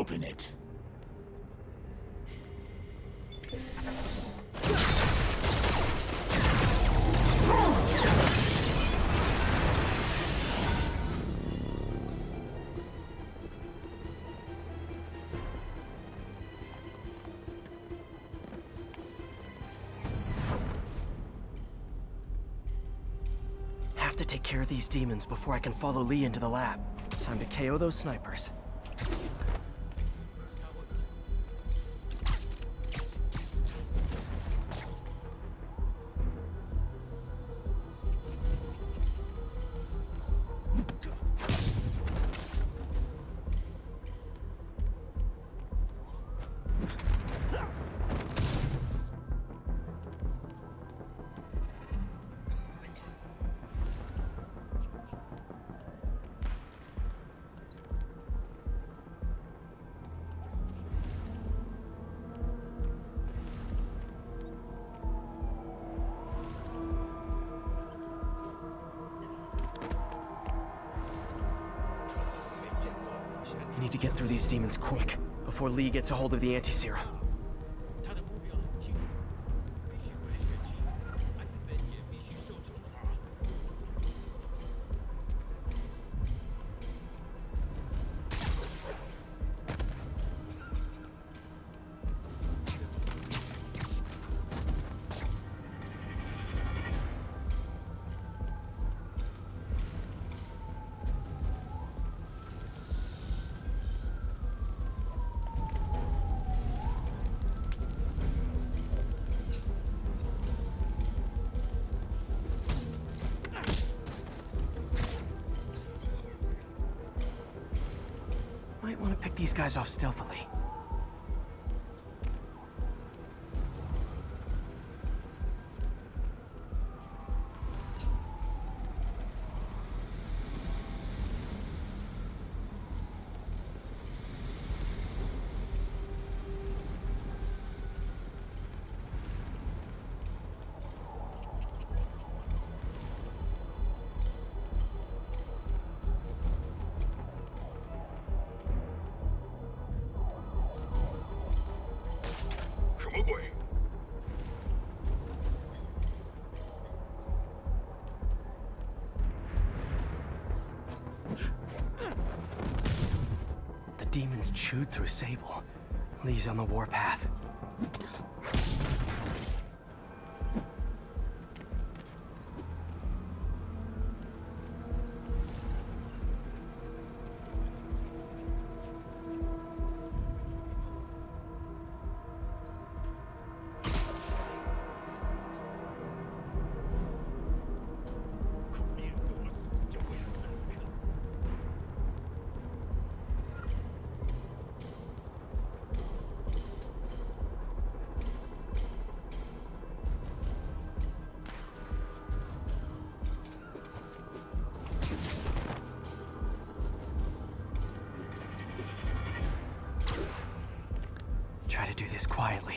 Open it. Have to take care of these demons before I can follow Lee into the lab. Time to KO those snipers. Need to get through these demons quick before Lee gets a hold of the anti-serum. Want to pick these guys off stealthily. Demons chewed through Sable. Lee's on the warpath. Try to do this quietly.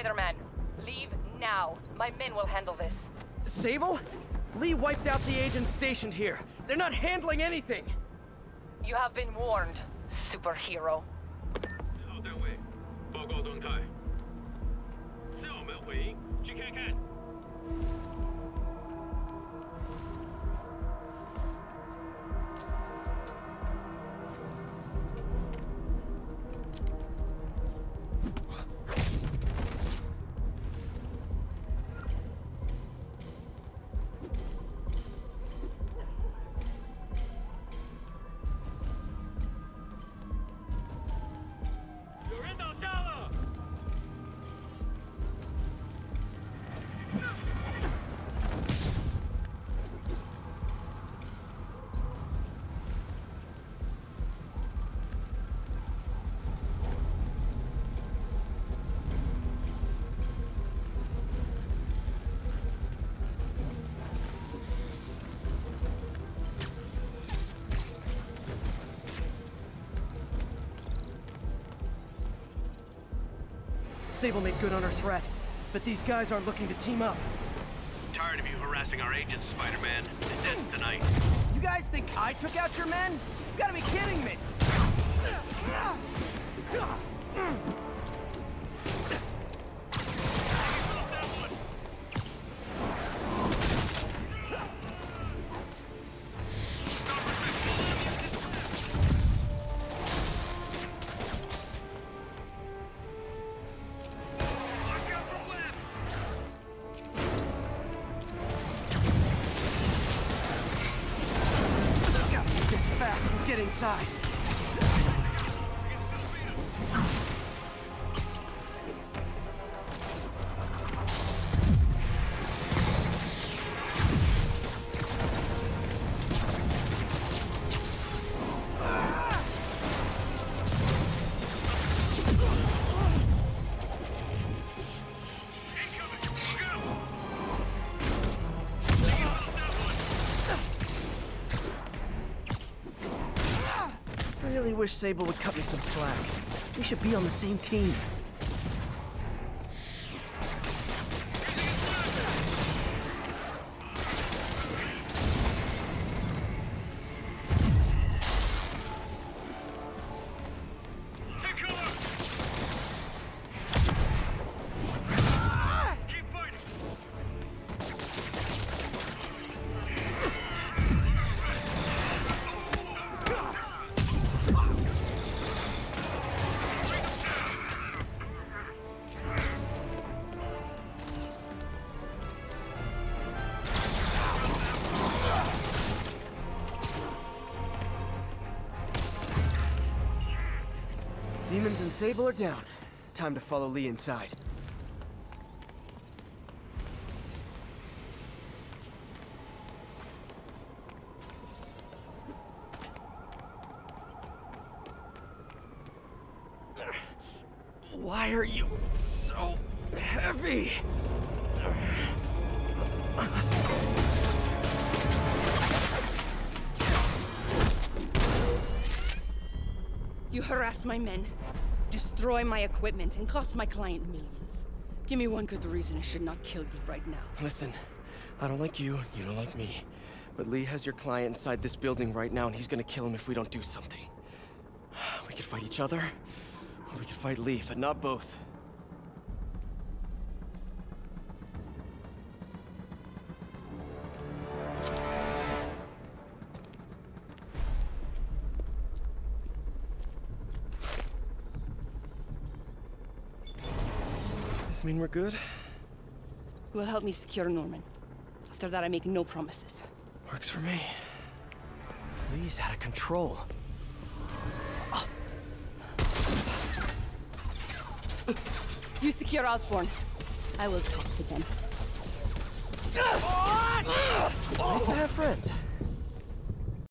Spider-Man, leave now. My men will handle this. Sable? Lee wiped out the agents stationed here. They're not handling anything. You have been warned, superhero. Sable made good on her threat, but these guys aren't looking to team up. Tired of you harassing our agents, Spider-Man. The dead's tonight. You guys think I took out your men? You gotta be kidding me! Inside. I really wish Sable would cut me some slack. We should be on the same team. Demons and Sable are down. Time to follow Lee inside. Why are you so heavy? You harass my men, destroy my equipment, and cost my client millions. Give me one good reason I should not kill you right now. Listen, I don't like you, you don't like me. But Lee has your client inside this building right now, and he's gonna kill him if we don't do something. We could fight each other, or we could fight Lee, but not both. I mean, we're good? You will help me secure Norman. After that, I make no promises. Works for me. Lee's out of control. You secure Osborne. I will talk to them. Nice to have friends.